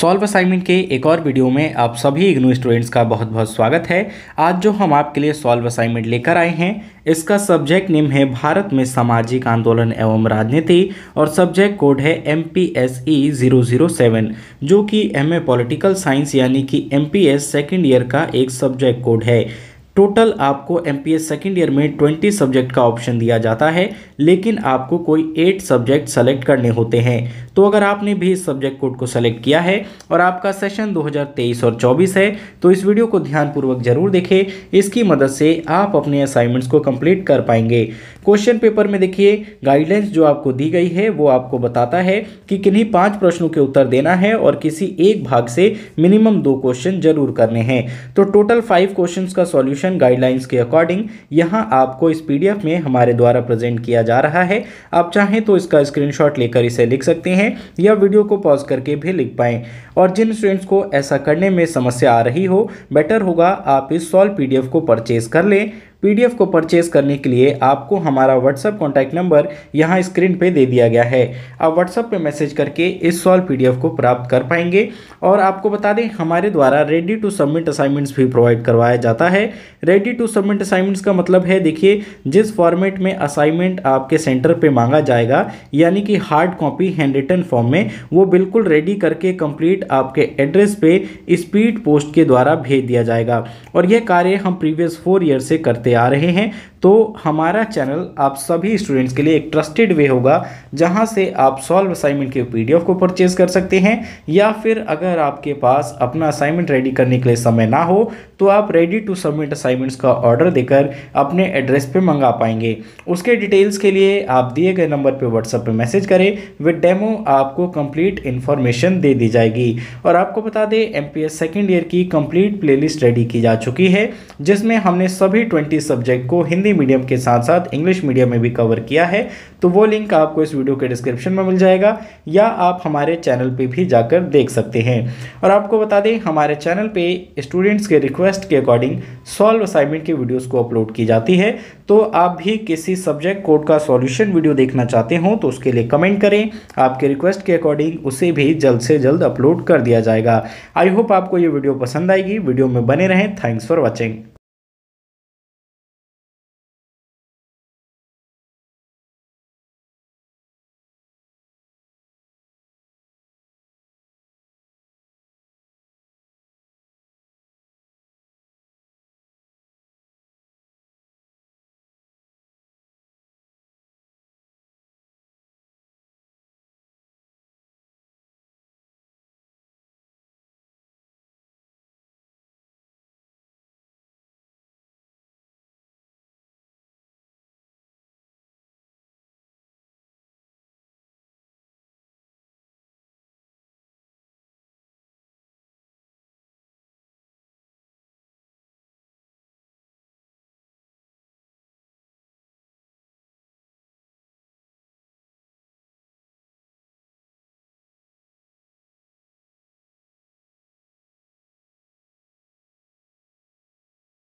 Solve assignment के एक और वीडियो में आप सभी इग्नू स्टूडेंट्स का बहुत बहुत स्वागत है। आज जो हम आपके लिए सॉल्व असाइनमेंट लेकर आए हैं, इसका सब्जेक्ट नेम है भारत में सामाजिक आंदोलन एवं राजनीति और सब्जेक्ट कोड है MPSE 007, जो कि MA पॉलिटिकल साइंस यानी कि MPS सेकेंड ईयर का एक सब्जेक्ट कोड है। टोटल आपको MPS सेकेंड ईयर में 20 सब्जेक्ट का ऑप्शन दिया जाता है, लेकिन आपको कोई 8 सब्जेक्ट सेलेक्ट करने होते हैं। तो अगर आपने भी इस सब्जेक्ट कोड को सेलेक्ट किया है और आपका सेशन 2023 और 24 है तो इस वीडियो को ध्यानपूर्वक जरूर देखें। इसकी मदद से आप अपने असाइनमेंट्स को कंप्लीट कर पाएंगे। क्वेश्चन पेपर में देखिए, गाइडलाइंस जो आपको दी गई है वो आपको बताता है कि किन्हीं 5 प्रश्नों के उत्तर देना है और किसी एक भाग से मिनिमम 2 क्वेश्चन जरूर करने हैं। तो टोटल 5 क्वेश्चन का सॉल्यूशन गाइडलाइंस के अकॉर्डिंग यहां आपको इस पीडीएफ में हमारे द्वारा प्रेजेंट किया जा रहा है। आप चाहें तो इसका स्क्रीनशॉट लेकर इसे लिख सकते हैं या वीडियो को पॉज करके भी लिख पाएं। और जिन स्टूडेंट्स को ऐसा करने में समस्या आ रही हो, बेटर होगा आप इस सॉल्व पीडीएफ को परचेज कर लें। पीडीएफ को परचेज करने के लिए आपको हमारा व्हाट्सएप कॉन्टैक्ट नंबर यहाँ स्क्रीन पे दे दिया गया है। आप व्हाट्सएप पे मैसेज करके इस सॉल्व पीडीएफ को प्राप्त कर पाएंगे। और आपको बता दें, हमारे द्वारा रेडी टू सबमिट असाइनमेंट्स भी प्रोवाइड करवाया जाता है। रेडी टू सबमिट असाइनमेंट्स का मतलब है, देखिए, जिस फॉर्मेट में असाइनमेंट आपके सेंटर पर मांगा जाएगा, यानी कि hard copy handwritten form में, वो बिल्कुल रेडी करके कंप्लीट आपके एड्रेस पे स्पीड पोस्ट के द्वारा भेज दिया जाएगा। और यह कार्य हम प्रीवियस 4 ईयर से करते आ रहे हैं। तो हमारा चैनल आप सभी स्टूडेंट्स के लिए एक ट्रस्टेड वे होगा, जहां से आप सॉल्व असाइनमेंट के पीडीएफ को परचेज कर सकते हैं, या फिर अगर आपके पास अपना असाइनमेंट रेडी करने के लिए समय ना हो तो आप रेडी टू सबमिट असाइनमेंट्स का ऑर्डर देकर अपने एड्रेस पे मंगा पाएंगे। उसके डिटेल्स के लिए आप दिए गए नंबर पर व्हाट्सएप पर मैसेज करें। विद डेमो आपको कंप्लीट इन्फॉर्मेशन दे दी जाएगी। और आपको बता दें, MPS सेकेंड ईयर की कंप्लीट प्लेलिस्ट रेडी की जा चुकी है, जिसमें हमने सभी 20 सब्जेक्ट को हिंदी मीडियम के साथ साथ इंग्लिश मीडियम में भी कवर किया है। तो वो लिंक आपको इस वीडियो के डिस्क्रिप्शन में मिल जाएगा, या आप हमारे चैनल पे भी जाकर देख सकते हैं। और आपको बता दें, हमारे चैनल पे स्टूडेंट्स के रिक्वेस्ट के अकॉर्डिंग सॉल्व असाइनमेंट के वीडियोस को अपलोड की जाती है। तो आप भी किसी सब्जेक्ट कोड का सॉल्यूशन वीडियो देखना चाहते हो तो उसके लिए कमेंट करें। आपके रिक्वेस्ट के अकॉर्डिंग उसे भी जल्द से जल्द अपलोड कर दिया जाएगा। आई होप आपको ये वीडियो पसंद आएगी। वीडियो में बने रहें। Thanks for watching.